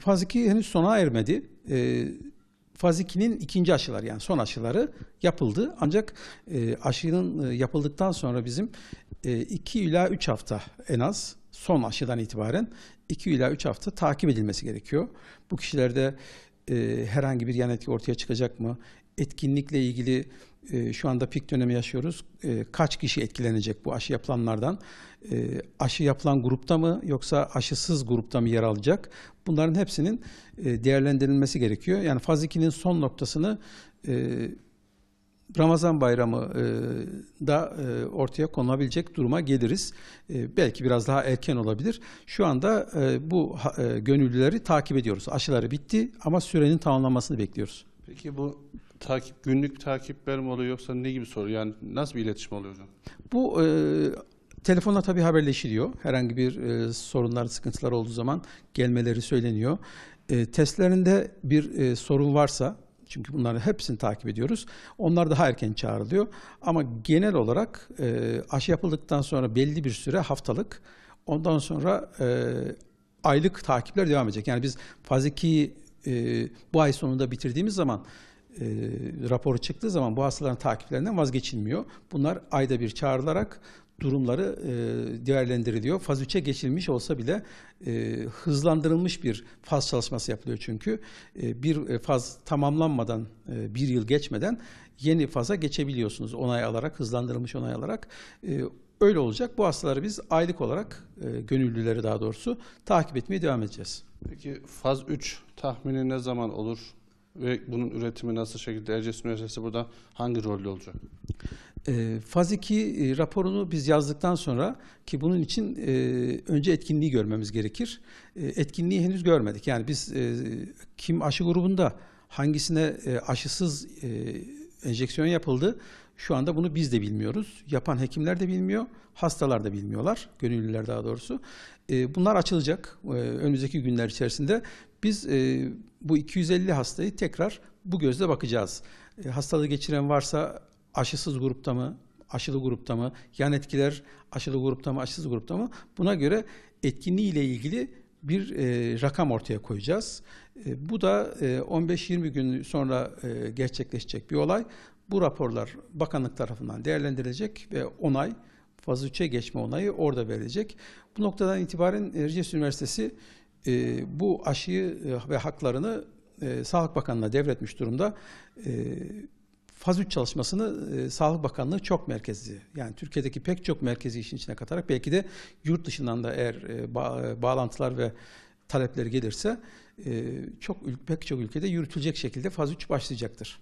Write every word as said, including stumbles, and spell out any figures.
Faz iki henüz sona ermedi. Faz ikinin ikinci aşıları, yani son aşıları yapıldı. Ancak aşının yapıldıktan sonra bizim iki ila üç hafta en az, son aşıdan itibaren iki ila üç hafta takip edilmesi gerekiyor. Bu kişilerde herhangi bir yan etki ortaya çıkacak mı? Etkinlikle ilgili e, şu anda pik dönemi yaşıyoruz. E, kaç kişi etkilenecek bu aşı yapılanlardan? E, aşı yapılan grupta mı yoksa aşısız grupta mı yer alacak? Bunların hepsinin e, değerlendirilmesi gerekiyor. Yani faz ikinin son noktasını e, Ramazan Bayramı e, da e, ortaya konulabilecek duruma geliriz. E, belki biraz daha erken olabilir. Şu anda e, bu e, gönüllüleri takip ediyoruz. Aşıları bitti ama sürenin tamamlanmasını bekliyoruz. Peki bu takip, günlük takipler mi oluyor yoksa ne gibi soru? Yani nasıl bir iletişim oluyor hocam? Bu e, telefonla tabii haberleşiliyor. Herhangi bir e, sorunlar, sıkıntılar olduğu zaman gelmeleri söyleniyor. E, testlerinde bir e, sorun varsa, çünkü bunların hepsini takip ediyoruz, onlar daha erken çağrılıyor. Ama genel olarak e, aşı yapıldıktan sonra belli bir süre, haftalık, ondan sonra e, aylık takipler devam edecek. Yani biz faz ikiyi e, bu ay sonunda bitirdiğimiz zaman, E, raporu çıktığı zaman bu hastaların takiplerinden vazgeçilmiyor. Bunlar ayda bir çağrılarak durumları e, değerlendiriliyor. Faz üçe geçilmiş olsa bile e, hızlandırılmış bir faz çalışması yapılıyor çünkü. E, bir faz tamamlanmadan, e, bir yıl geçmeden yeni faza geçebiliyorsunuz onay alarak, hızlandırılmış onay alarak. E, öyle olacak. Bu hastaları biz aylık olarak, e, gönüllüleri daha doğrusu, takip etmeye devam edeceğiz. Peki faz üç tahmini ne zaman olur? Ve bunun üretimi nasıl şekilde, Erciyes Üniversitesi burada hangi rolde olacak? E, faz iki raporunu biz yazdıktan sonra, ki bunun için e, önce etkinliği görmemiz gerekir. E, etkinliği henüz görmedik. Yani biz e, kim aşı grubunda, hangisine e, aşısız e, enjeksiyon yapıldı, şu anda bunu biz de bilmiyoruz. Yapan hekimler de bilmiyor, hastalar da bilmiyorlar, gönüllüler daha doğrusu. E, bunlar açılacak e, önümüzdeki günler içerisinde. Biz e, bu iki yüz elli hastayı tekrar bu gözle bakacağız. E, hastalığı geçiren varsa aşısız grupta mı, aşılı grupta mı, yan etkiler aşılı grupta mı, aşısız grupta mı? Buna göre etkinliği ile ilgili bir e, rakam ortaya koyacağız. E, bu da e, on beş yirmi gün sonra e, gerçekleşecek bir olay. Bu raporlar bakanlık tarafından değerlendirilecek ve onay, faz üçe geçme onayı orada verilecek. Bu noktadan itibaren Erciyes Üniversitesi E, bu aşıyı e, ve haklarını e, Sağlık Bakanlığı'na devretmiş durumda. E, faz üç çalışmasını e, Sağlık Bakanlığı çok merkezli, yani Türkiye'deki pek çok merkezi işin içine katarak, belki de yurt dışından da eğer e, ba bağlantılar ve talepler gelirse e, çok pek çok ülkede yürütülecek şekilde faz üç başlayacaktır.